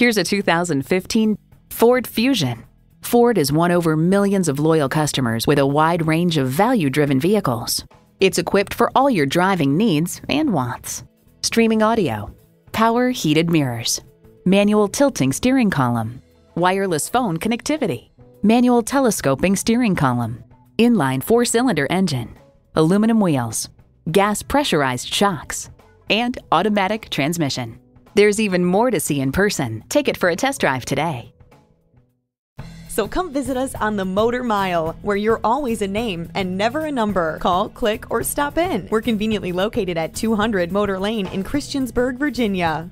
Here's a 2015 Ford Fusion. Ford has won over millions of loyal customers with a wide range of value-driven vehicles. It's equipped for all your driving needs and wants. Streaming audio, power heated mirrors, manual tilting steering column, wireless phone connectivity, manual telescoping steering column, inline four-cylinder engine, aluminum wheels, gas pressurized shocks, and automatic transmission. There's even more to see in person. Take it for a test drive today. So come visit us on the Motor Mile, where you're always a name and never a number. Call, click, or stop in. We're conveniently located at 200 Motor Lane in Christiansburg, Virginia.